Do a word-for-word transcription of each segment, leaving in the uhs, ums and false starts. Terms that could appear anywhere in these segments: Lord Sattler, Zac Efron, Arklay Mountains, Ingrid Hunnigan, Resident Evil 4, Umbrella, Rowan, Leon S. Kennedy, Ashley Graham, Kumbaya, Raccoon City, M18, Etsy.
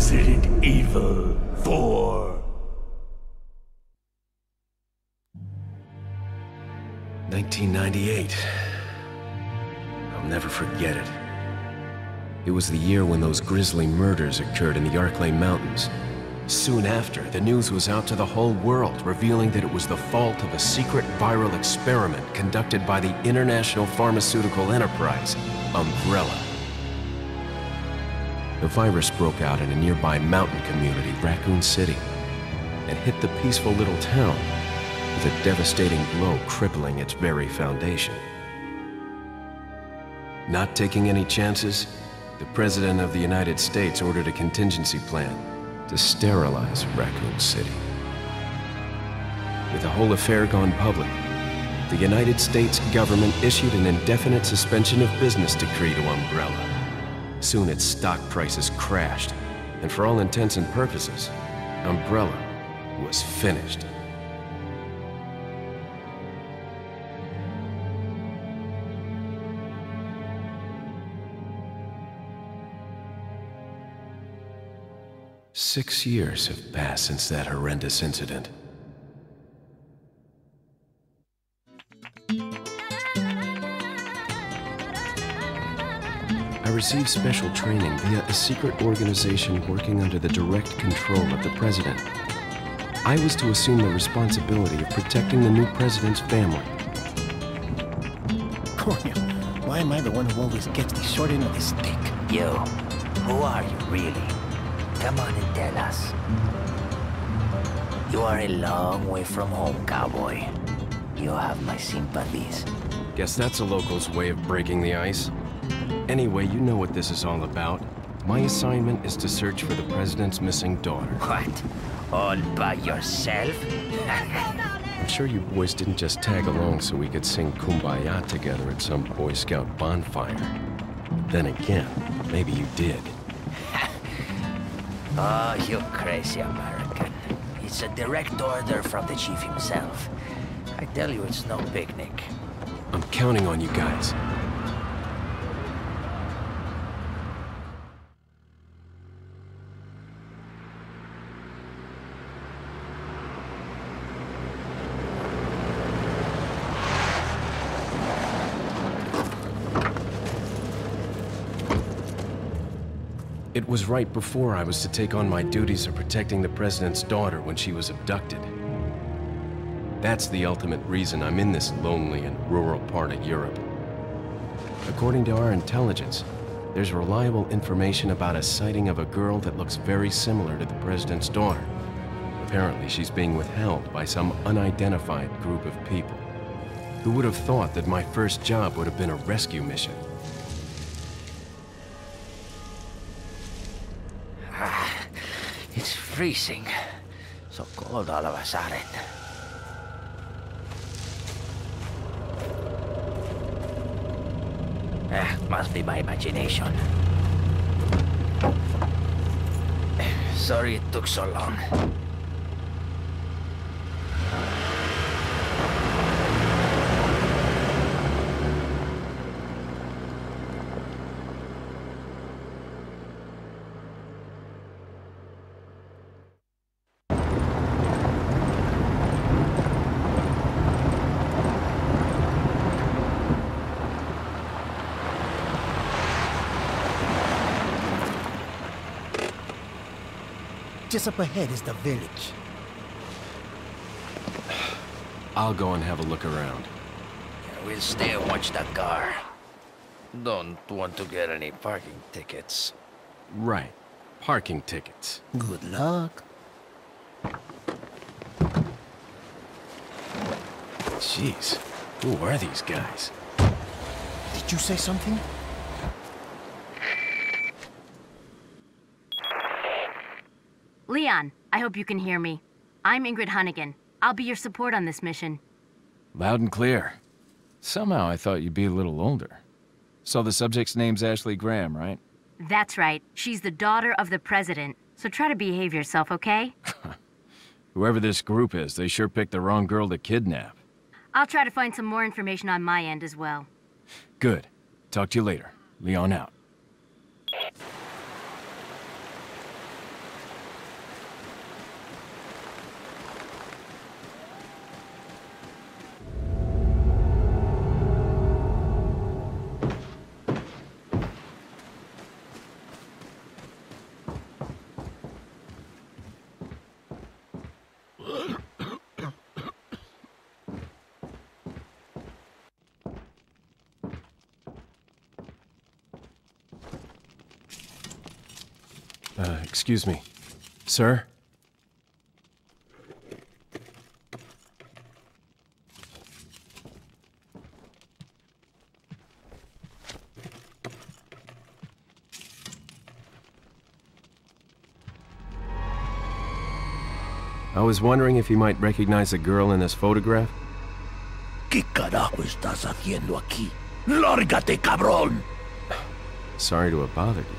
Resident Evil four. nineteen ninety-eight. I'll never forget it. It was the year when those grisly murders occurred in the Arklay Mountains. Soon after, the news was out to the whole world, revealing that it was the fault of a secret viral experiment conducted by the international pharmaceutical enterprise, Umbrella. The virus broke out in a nearby mountain community, Raccoon City, and hit the peaceful little town with a devastating blow crippling its very foundation. Not taking any chances, the President of the United States ordered a contingency plan to sterilize Raccoon City. With the whole affair gone public, the United States government issued an indefinite suspension of business decree to Umbrella. Soon its stock prices crashed, and for all intents and purposes, Umbrella was finished. Six years have passed since that horrendous incident. I received special training via a secret organization working under the direct control of the president. I was to assume the responsibility of protecting the new president's family. Cornel, why am I the one who always gets the short end of the stick? Yo, who are you really? Come on and tell us. You are a long way from home, cowboy. You have my sympathies. Guess that's a local's way of breaking the ice. Anyway, you know what this is all about. My assignment is to search for the president's missing daughter. What? All by yourself? I'm sure you boys didn't just tag along so we could sing Kumbaya together at some Boy Scout bonfire. Then again, maybe you did. Oh, you crazy American. It's a direct order from the chief himself. I tell you, it's no picnic. I'm counting on you guys. It was right before I was to take on my duties of protecting the president's daughter when she was abducted. That's the ultimate reason I'm in this lonely and rural part of Europe. According to our intelligence, there's reliable information about a sighting of a girl that looks very similar to the president's daughter. Apparently, she's being withheld by some unidentified group of people. Who would have thought that my first job would have been a rescue mission? It's freezing. So cold all of a sudden. Ah, must be my imagination. Sorry it took so long. Just up ahead is the village. I'll go and have a look around. Yeah, we'll stay and watch that car. Don't want to get any parking tickets. Right. Parking tickets. Good luck. Jeez. Who are these guys? Did you say something? Leon, I hope you can hear me. I'm Ingrid Hunnigan. I'll be your support on this mission. Loud and clear. Somehow I thought you'd be a little older. So the subject's name's Ashley Graham, right? That's right. She's the daughter of the president. So try to behave yourself, okay? Whoever this group is, they sure picked the wrong girl to kidnap. I'll try to find some more information on my end as well. Good. Talk to you later. Leon out. Uh, excuse me. Sir? I was wondering if you might recognize a girl in this photograph. ¿Qué carajo estás haciendo aquí? ¡Lárgate, cabrón! Sorry to have bothered you.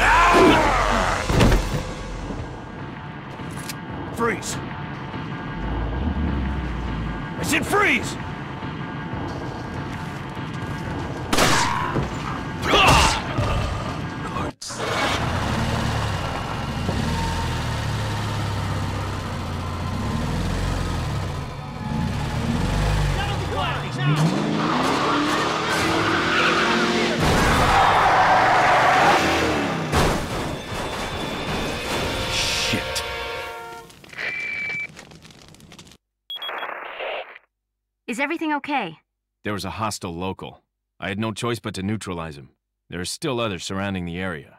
Ah! Freeze! I said freeze! Is everything okay? There was a hostile local. I had no choice but to neutralize him. There are still others surrounding the area.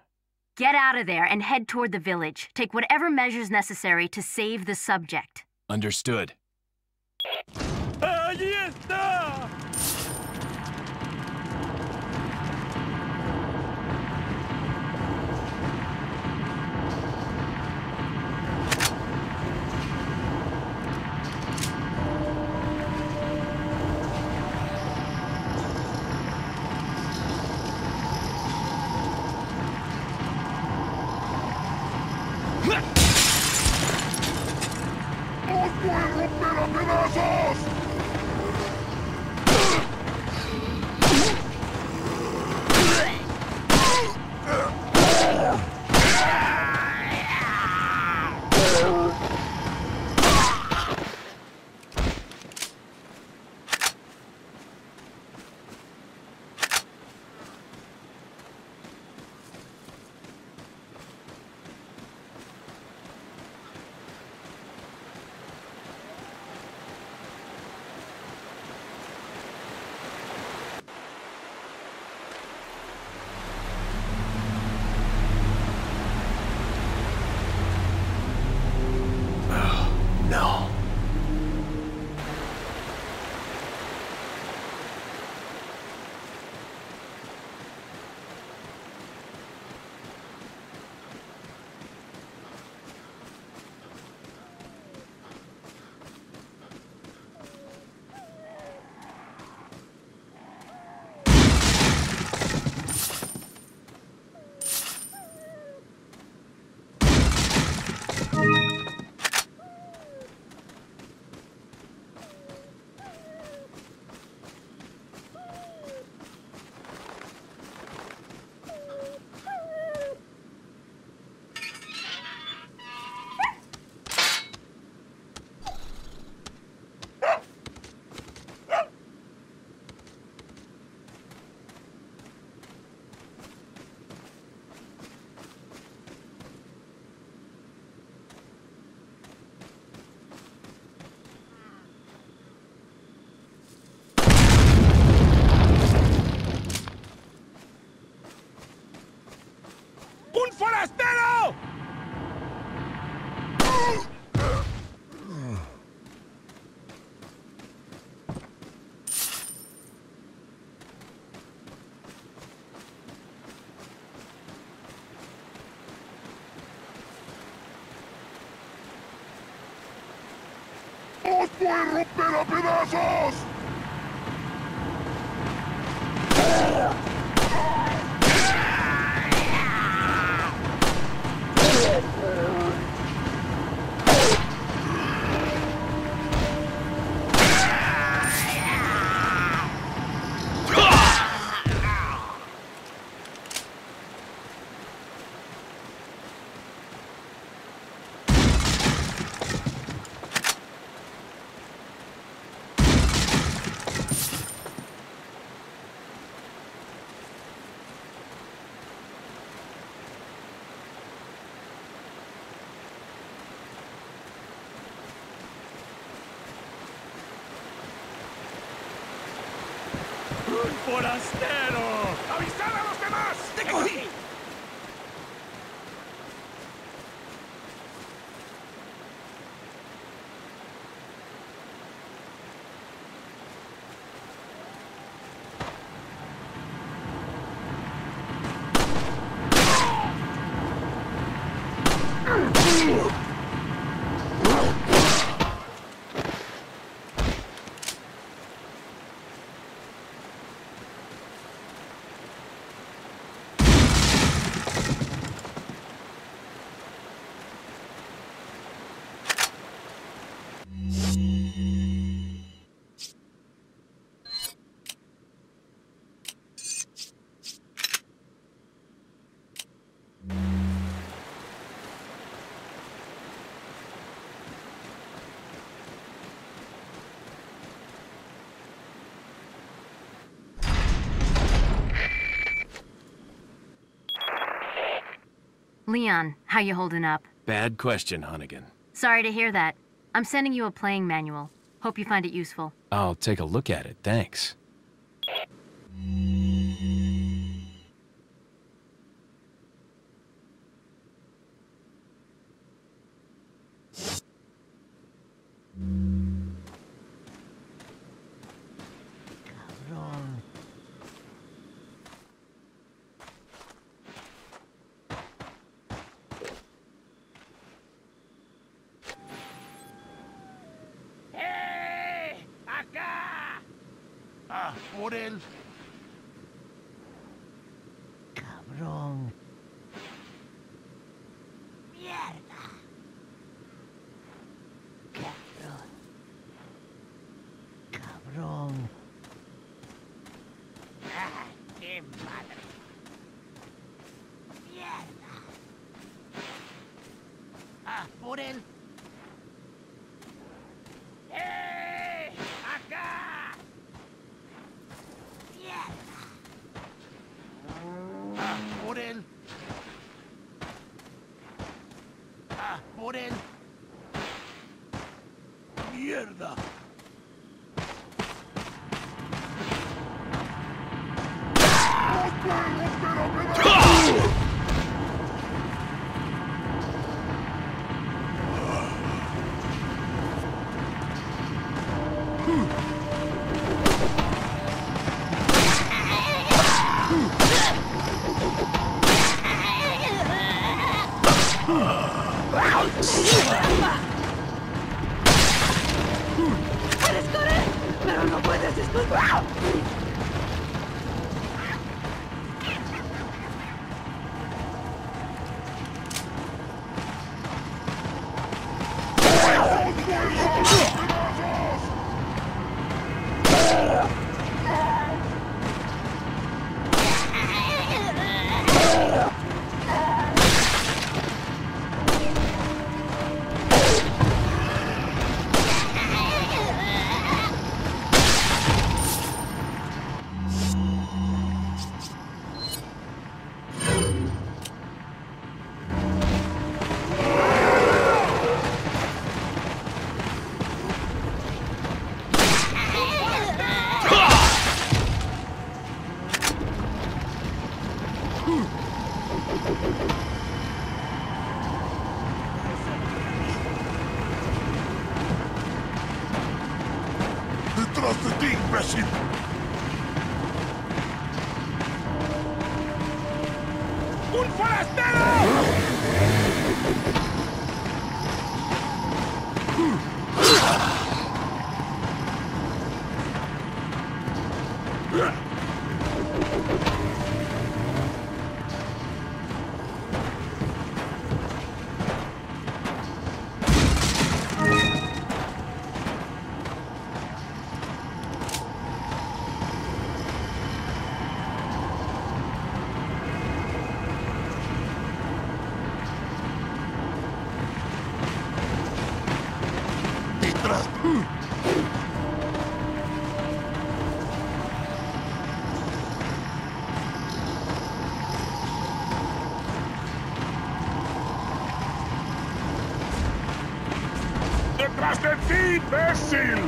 Get out of there and head toward the village. Take whatever measures necessary to save the subject. Understood. Allí está! ¡Voy a romper a pedazos! ¡Un forastero! ¡Avisad a los demás! ¡Te cogí! Leon, how you holding up? Bad question, Hunnigan. Sorry to hear that. I'm sending you a playing manual. Hope you find it useful. I'll take a look at it, thanks. Por él. Cabrón. Mierda. Cabrón. Cabrón. Ah, qué madre. Mierda. Ah, por él. Por él. Mierda. ¡Detrás de ti, imbécil!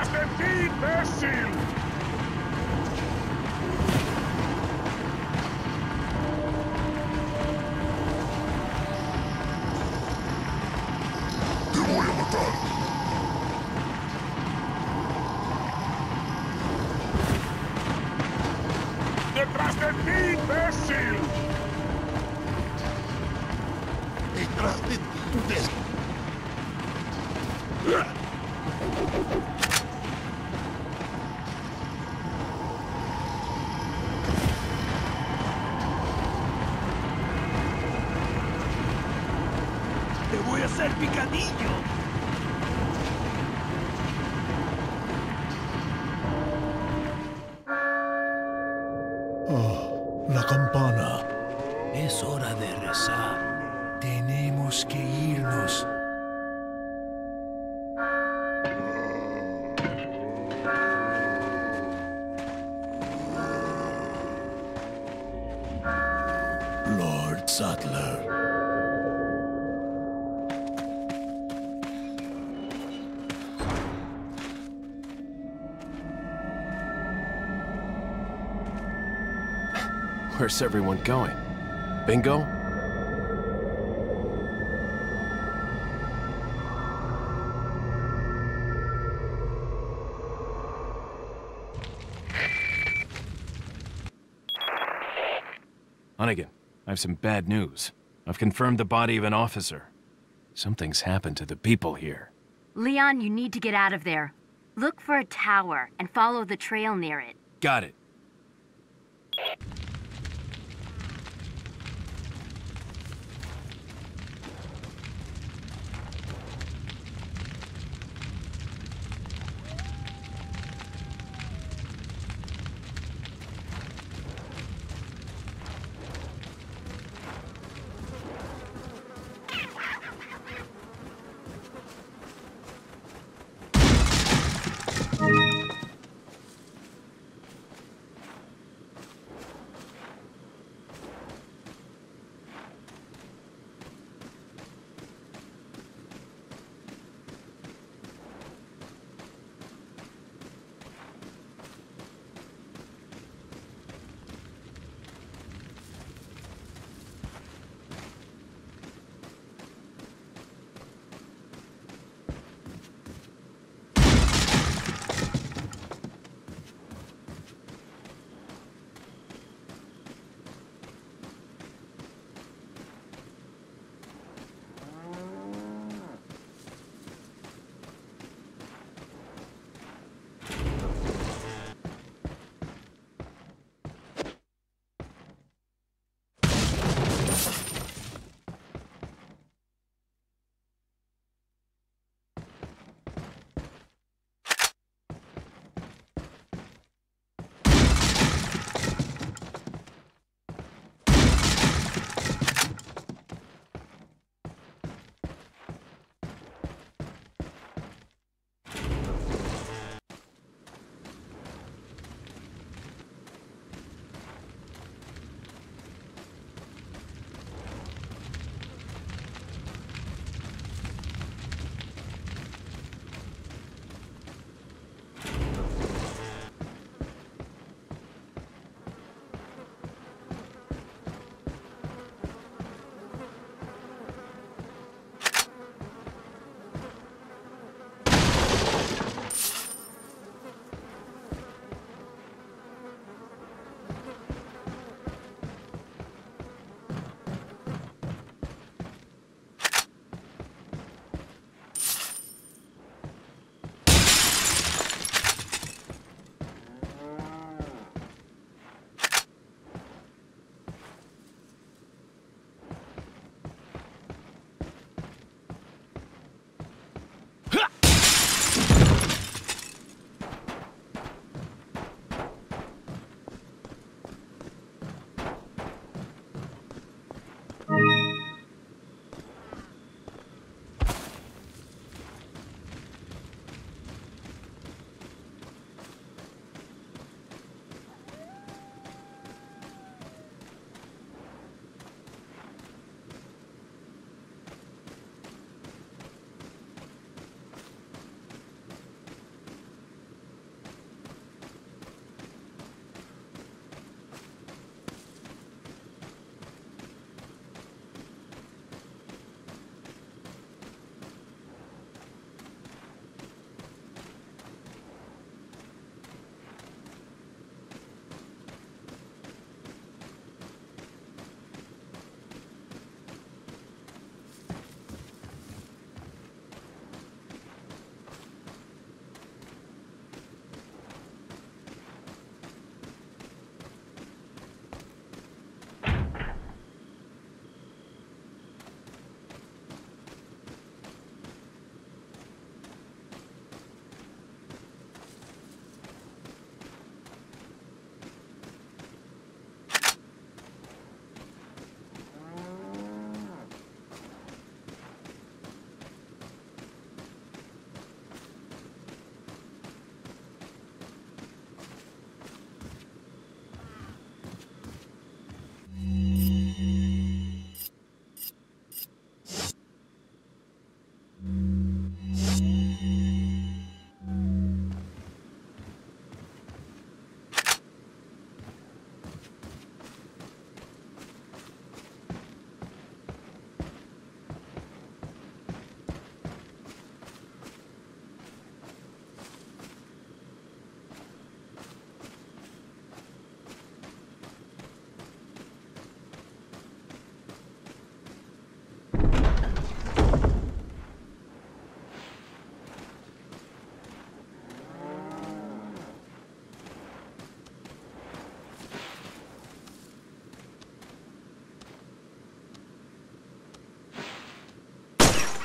must impede their shield! Te voy a matar. They must impede their shield! Detrás de ti, picadillo. Oh, la campana. Es hora de rezar. Tenemos que irnos. Lord Sattler. Where's everyone going? Bingo? Hunnigan, I have some bad news. I've confirmed the body of an officer. Something's happened to the people here. Leon, you need to get out of there. Look for a tower and follow the trail near it. Got it.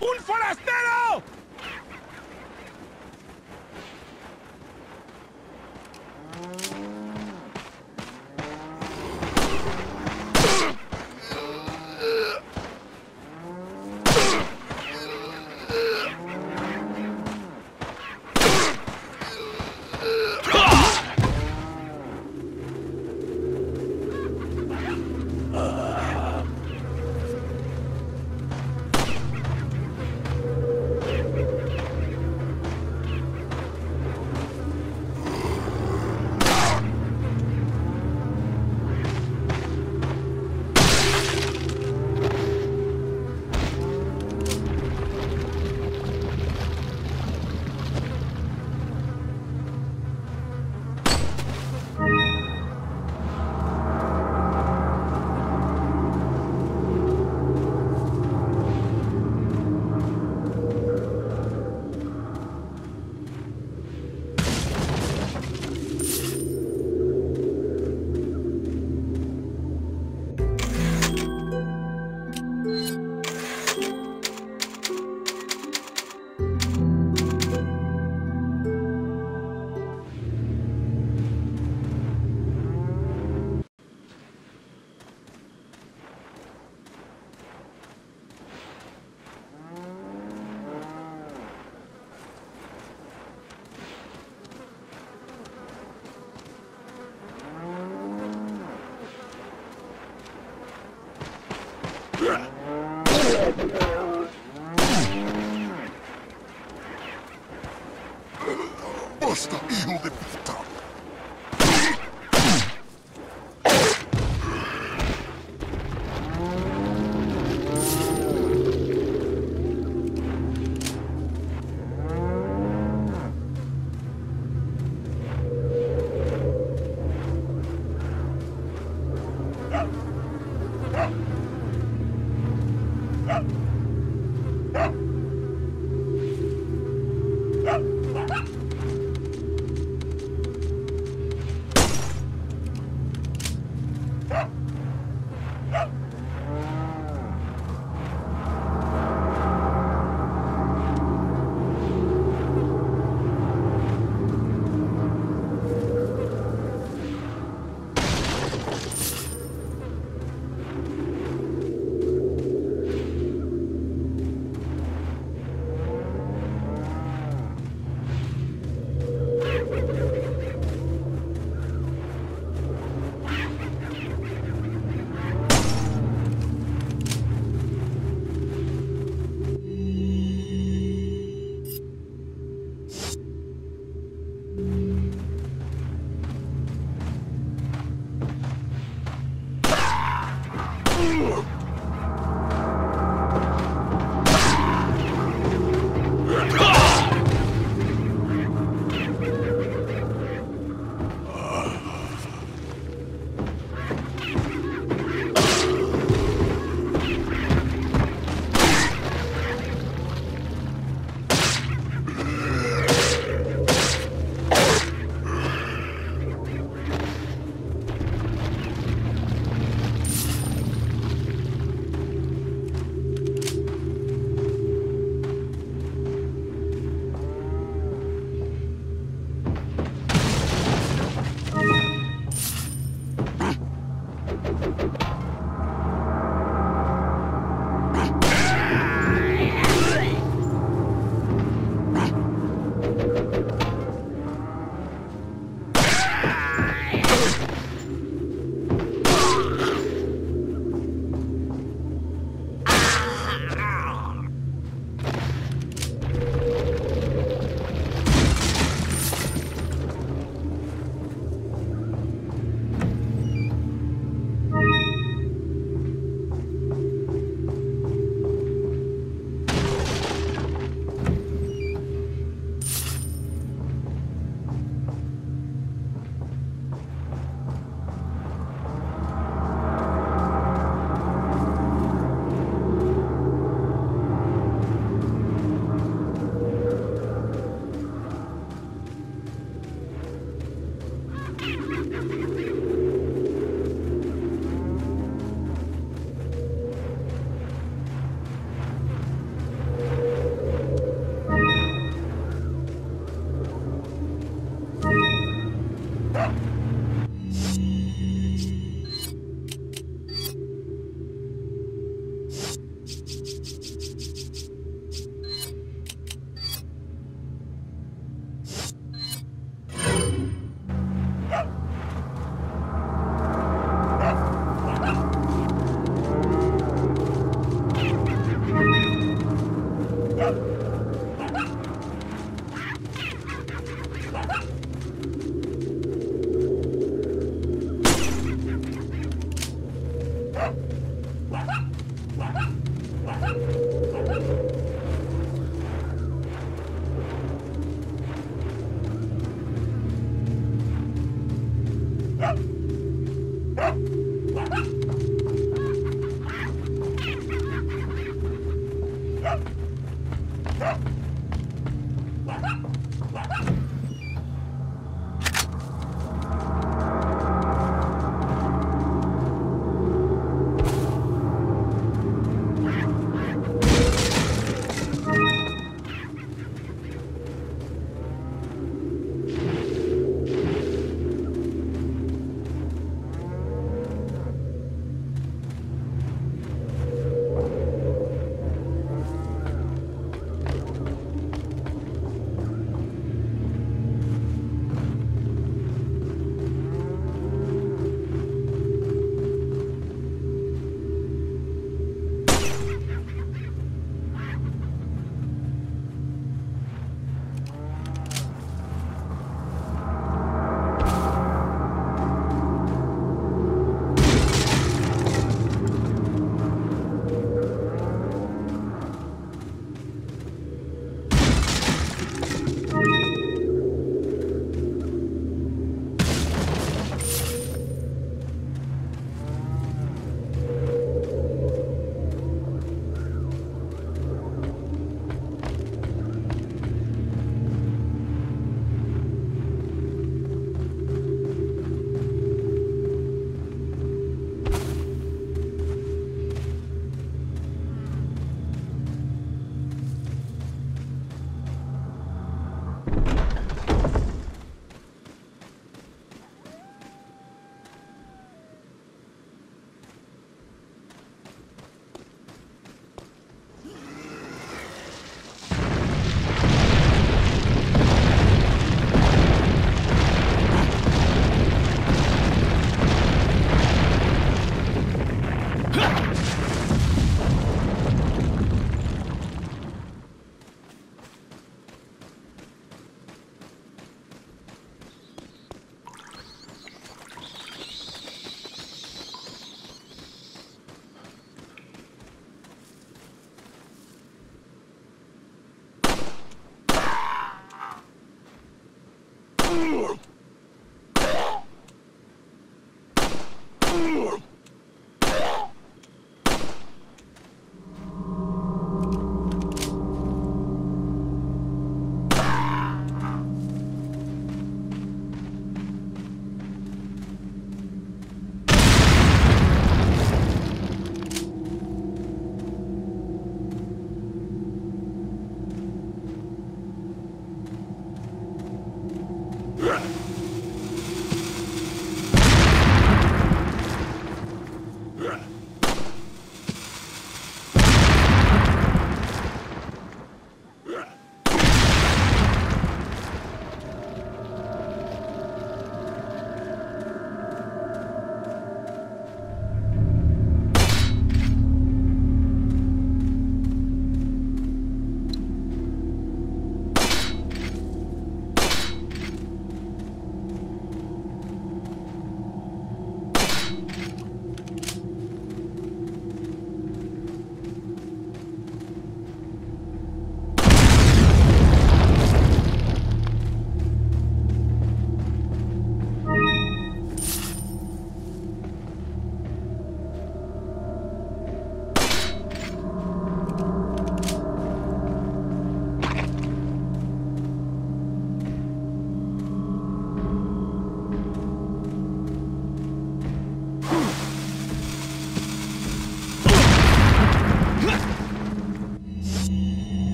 ¡Un forastero!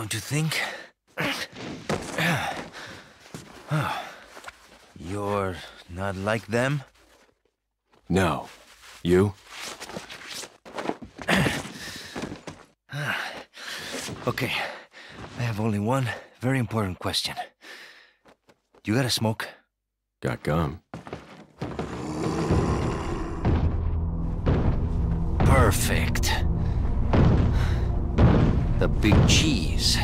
Don't you think? You're not like them? No. You? Okay. I have only one very important question. You got a smoke? Got gum. Perfect. The big cheese.